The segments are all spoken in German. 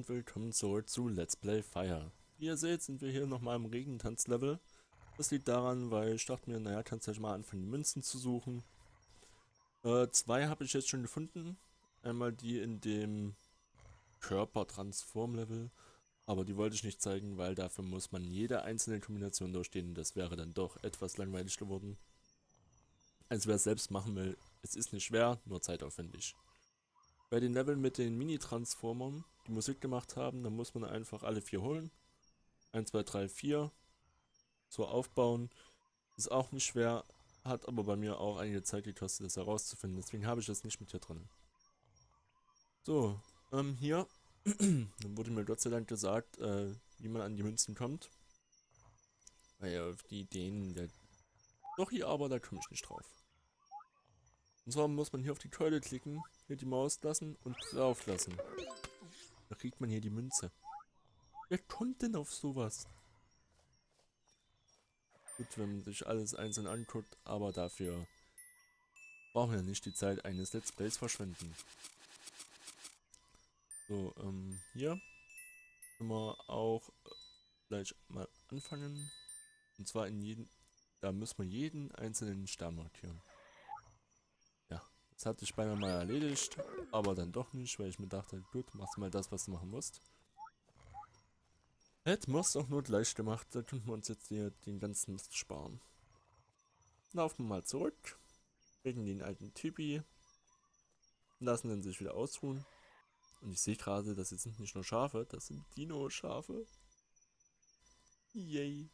und willkommen zurück zu Let's Play Fire. Wie ihr seht, sind wir hier nochmal im Regentanz-Level. Das liegt daran, weil ich dachte mir, naja, kannst du ja mal anfangen, die Münzen zu suchen. Zwei habe ich jetzt schon gefunden. Einmal die in dem Körper-Transform-Level. Aber die wollte ich nicht zeigen, weil dafür muss man jede einzelne Kombination durchstehen. Das wäre dann doch etwas langweilig geworden. Also wer es selbst machen will, es ist nicht schwer, nur zeitaufwendig. Bei den Leveln mit den Mini-Transformern, die Musik gemacht haben, dann muss man einfach alle 4 holen. 1, 2, 3, 4. So aufbauen. Ist auch nicht schwer, hat aber bei mir auch einige Zeit gekostet, das herauszufinden. Deswegen habe ich das nicht mit hier drin. So, hier dann wurde mir Gott sei Dank gesagt, wie man an die Münzen kommt. Weil auf die Ideen der... Doch hier aber, da komme ich nicht drauf. Und zwar muss man hier auf die Keule klicken, hier die Maus lassen und drauf lassen. Da kriegt man hier die Münze. Wer kommt denn auf sowas? Gut, wenn man sich alles einzeln anguckt, aber dafür brauchen wir nicht die Zeit eines Let's Plays verschwenden. So, hier können wir auch gleich mal anfangen. Und zwar in jedem, da müssen wir jeden einzelnen Stern markieren. Das hatte ich beinahe mal erledigt, aber dann doch nicht, weil ich mir dachte, gut, machst mal das, was du machen musst. Hätte man es auch nur gleich gemacht, da könnten wir uns jetzt hier den ganzen Mist sparen. Laufen wir mal zurück, kriegen den alten Typi, lassen dann sich wieder ausruhen. Und ich sehe gerade, das sind nicht nur Schafe, das sind Dino-Schafe. Yay.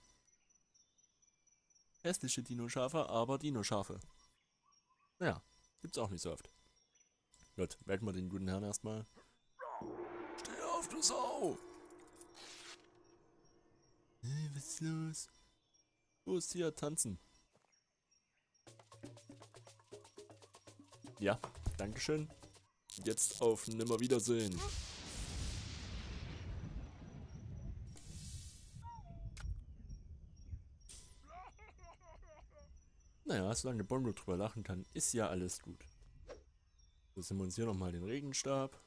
Hässliche Dino-Schafe, aber Dino-Schafe. Naja. Gibt's auch nicht so oft. Gut, merken wir den guten Herrn erstmal. Steh auf, du Sau! Was ist los? Los, hier, tanzen. Ja, dankeschön. Jetzt auf Nimmerwiedersehen. Naja, solange Bongo drüber lachen kann, ist ja alles gut. So, sind wir uns hier nochmal den Regenstab.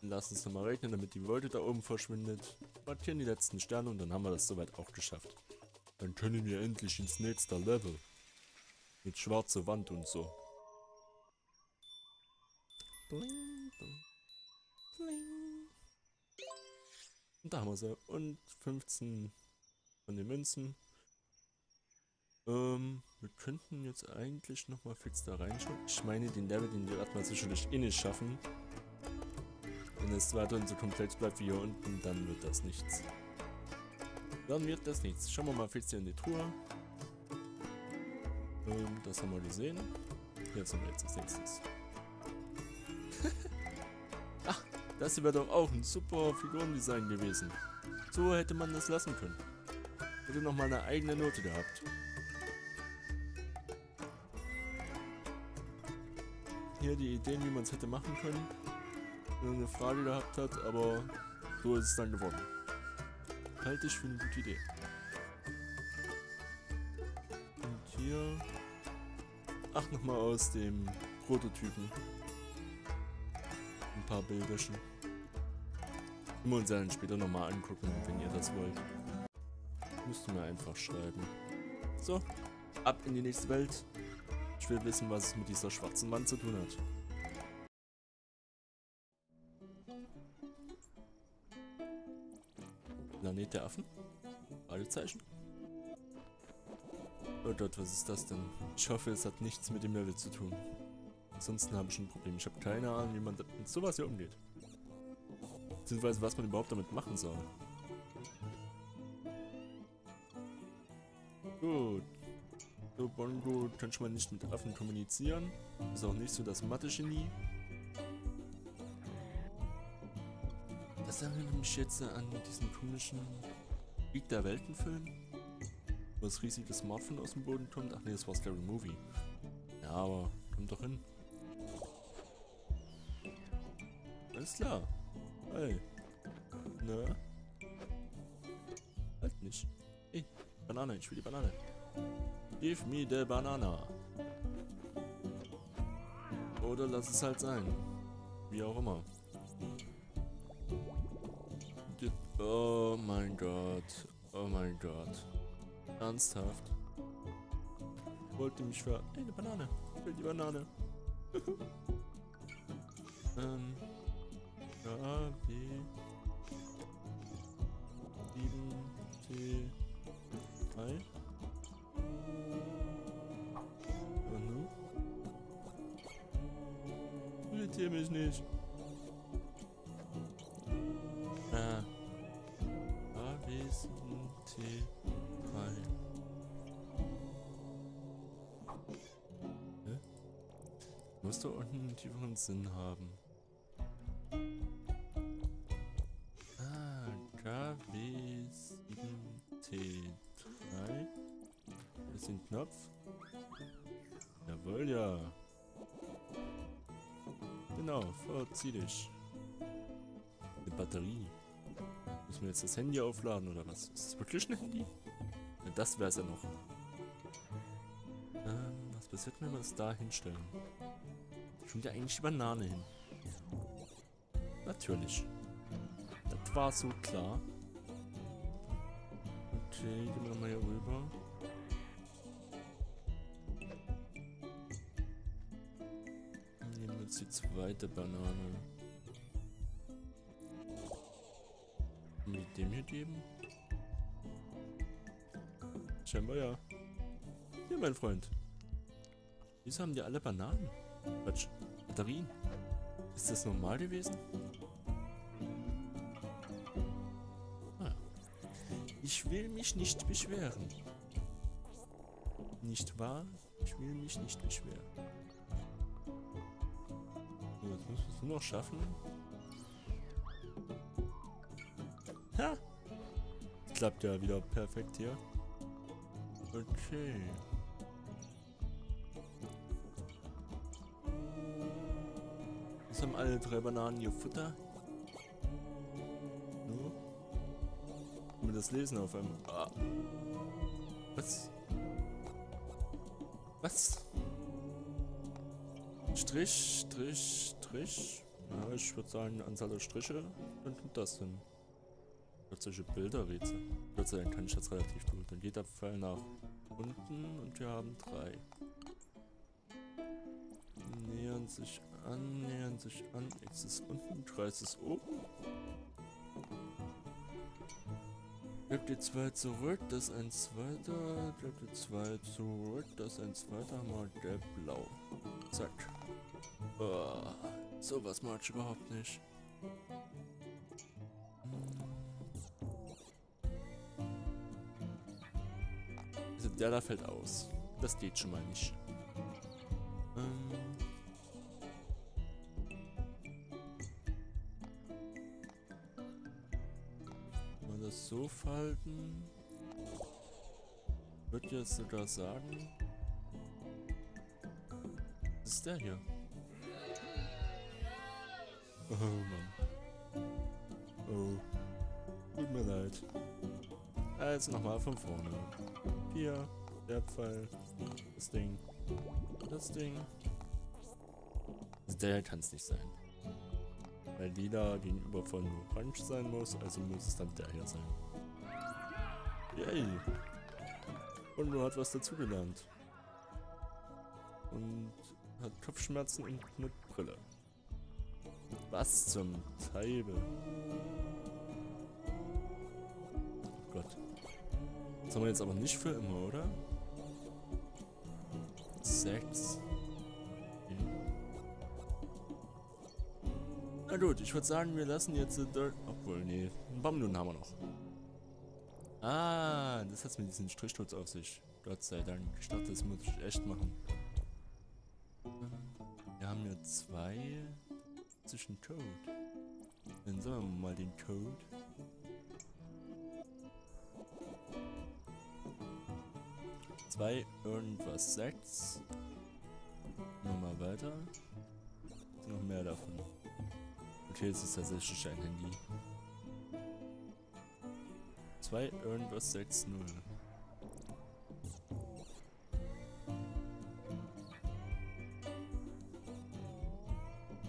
Lassen es nochmal regnen, damit die Wolke da oben verschwindet. Markieren die letzten Sterne und dann haben wir das soweit auch geschafft. Dann können wir endlich ins nächste Level. Mit schwarzer Wand und so. Bling, bling. Und da haben wir sie. Und 15 von den Münzen. Wir könnten jetzt eigentlich nochmal fix da reinschauen. Ich meine, den Level, den wir erstmal sicherlich eh nicht schaffen. Wenn es weiterhin so komplex bleibt wie hier unten, dann wird das nichts. Schauen wir mal fix hier in die Truhe. Das haben wir gesehen. Jetzt haben wir jetzt als nächstes. Ach, das hier wäre doch auch ein super Figurendesign gewesen. So hätte man das lassen können. Hätte nochmal eine eigene Note gehabt. Hier die Ideen, wie man es hätte machen können, wenn man eine Frage gehabt hat, aber so ist es dann geworden. Halte ich für eine gute Idee. Und hier, ach, nochmal aus dem Prototypen ein paar Bilderchen. Können wir uns dann später nochmal angucken, wenn ihr das wollt. Müsst ihr mir einfach schreiben. So, ab in die nächste Welt. Ich will wissen, was es mit dieser schwarzen Wand zu tun hat. Planet der Affen? Fragezeichen? Oh Gott, was ist das denn? Ich hoffe, es hat nichts mit dem Level zu tun. Ansonsten habe ich ein Problem. Ich habe keine Ahnung, wie man mit sowas hier umgeht. Beziehungsweise, was man überhaupt damit machen soll. Gut. So, Bongo kann schon mal nicht mit Affen kommunizieren. Ist auch nicht so das Mathe-Genie. Das erinnert mich jetzt an diesen komischen Krieg der Welten-Film, wo das riesige Smartphone aus dem Boden kommt. Ach nee, das war Scary Movie. Ja, aber kommt doch hin. Alles klar. Hey. Na? Halt nicht. Ey, Banane, ich will die Banane. Give me the banana. Oder lass es halt sein. Wie auch immer. mein Gott. Oh mein Gott. Ernsthaft? Wollt ihr mich für... Ey, eine Banane. Ich will die Banane. A, B, 7, C, 3. Irritiere mich nicht. A, B, C, 3. Hä? Musst du unten einen tieferen Sinn haben. K, B, 7, T, 3. Das ist ein Knopf. Jawohl, ja. Genau, verzieh dich. Eine Batterie. Müssen wir jetzt das Handy aufladen oder was? Ist das wirklich ein Handy? Ja, das wär's ja noch. Was passiert, wenn wir das da hinstellen? Schon ja eigentlich die Banane hin. Natürlich. Das war so klar. Okay, gehen wir nochmal hier rüber. Nehmen wir jetzt die zweite Banane. Mit dem hier geben? Scheinbar ja. Hier, mein Freund. Wieso haben die alle Bananen? Quatsch, Batterien. Ist das normal gewesen? Ich will mich nicht beschweren. Nicht wahr? Ich will mich nicht beschweren. So, jetzt müssen wir es nur noch schaffen. Ha! Klappt ja wieder perfekt hier. Okay. Jetzt haben alle drei Bananen ihr Futter. Das Lesen auf einmal. Ah. Was? Was? Strich, Strich, Strich. Ja, ich würde sagen, eine Anzahl der Striche. Dann kommt das hin. Plötzliche Bilderrätsel. Plötzlich dann kann ich das relativ gut. Dann geht der Pfeil nach unten und wir haben 3. Nähern sich an, nähern sich an. X ist unten, Kreis ist oben. Bleibt die 2 zurück, das ist ein zweiter. Bleibt die 2 zurück, das ist ein zweiter. Mal der blau. Zack. Oh, sowas mag ich überhaupt nicht. Also der da fällt aus. Das geht schon mal nicht. So falten. Würde jetzt sogar sagen. Was ist der hier? Oh Mann. Oh. Tut mir leid. Also nochmal von vorne. Hier, der Pfeil. Das Ding. Das Ding. Der kann es nicht sein. Weil die da gegenüber von Orange sein muss, also muss es dann der hier sein. Yay! Und nur hat was dazugelernt. Und hat Kopfschmerzen und eine Brille. Was zum Teufel? Oh Gott. Das haben wir jetzt aber nicht für immer, oder? 6. Na gut, ich würde sagen, wir lassen jetzt Dirt. Obwohl, nee, einen Bambun haben wir noch. Ah, das hat's mit diesem Strichschutz auf sich. Gott sei Dank. Ich dachte, das muss ich echt machen. Wir haben ja 2 zwischen Code. Dann sagen wir mal den Code. Zwei irgendwas 6. Nochmal weiter. Noch mehr davon. Okay, jetzt ist tatsächlich ein Handy. 2 irgendwas 6 0.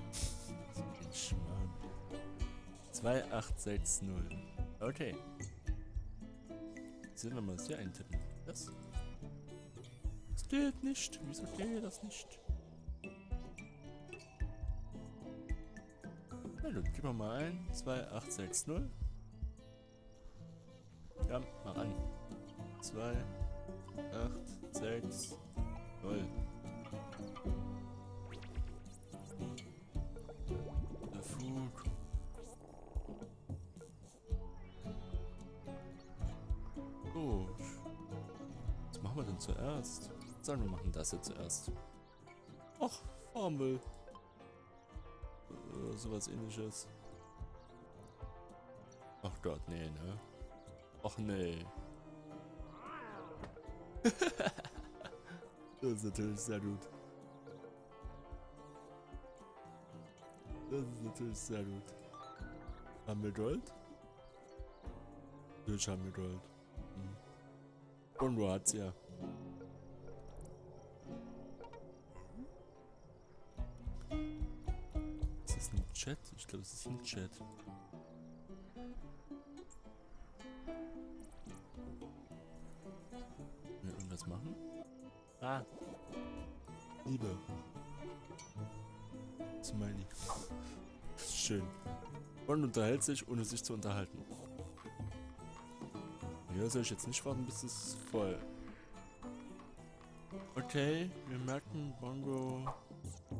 Das ist ein Schmarrn. 2 8 6 0. Okay. macht Sinn, wenn wir das hier eintippen. Das? Das geht nicht. Wieso geht das nicht? Na gut, gib mal ein. 2860. Ja, mach an. 2860. Der Flug. Gut. Was machen wir denn zuerst? Sagen wir machen das jetzt zuerst. Ach, Formel. Sowas ähnliches. Ach Gott, nee, ne? Ach nee. Das ist natürlich sehr gut. Das ist natürlich sehr gut. Haben wir Gold? Natürlich haben wir Gold. Mhm. Bongo hat's ja. Ist das ein Chat? Ich glaube, es ist ein Chat. Irgendwas machen? Ah. Liebe. Zu meinen. Schön. Man unterhält sich, ohne sich zu unterhalten. Ja, soll ich jetzt nicht warten, bis es voll. Okay, wir merken, Bongo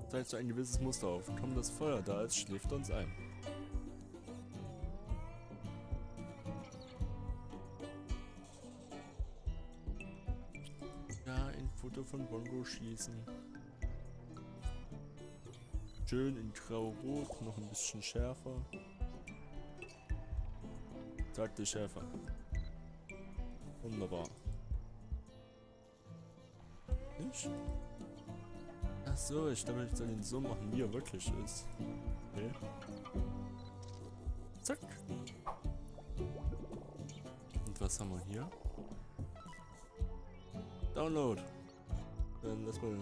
zeigt so ein gewisses Muster auf. Komm, das Feuer da ist, schläft uns ein. Von Bongo schießen. Schön in grau-rot, noch ein bisschen schärfer. Taktisch schärfer. Wunderbar. Nicht? Ach so, ich glaube, ich soll den so machen, wie er wirklich ist. Okay. Zack. Und was haben wir hier? Download. Dann lass mal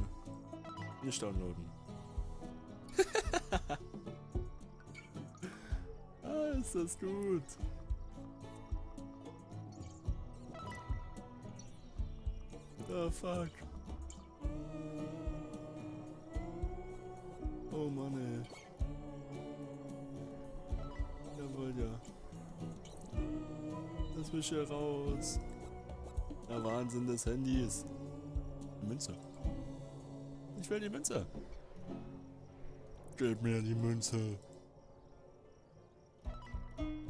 nicht downloaden. Ah, ist das gut. Oh fuck. Oh Mann ey. Jawohl, ja. Lass mich hier raus. Der Wahnsinn des Handys. Münze. Ich will die Münze. Gib mir die Münze.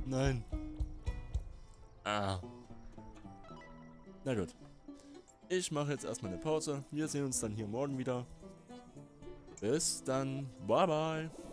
Nein. Ah. Na gut. Ich mache jetzt erstmal eine Pause. Wir sehen uns dann hier morgen wieder. Bis dann. Bye bye.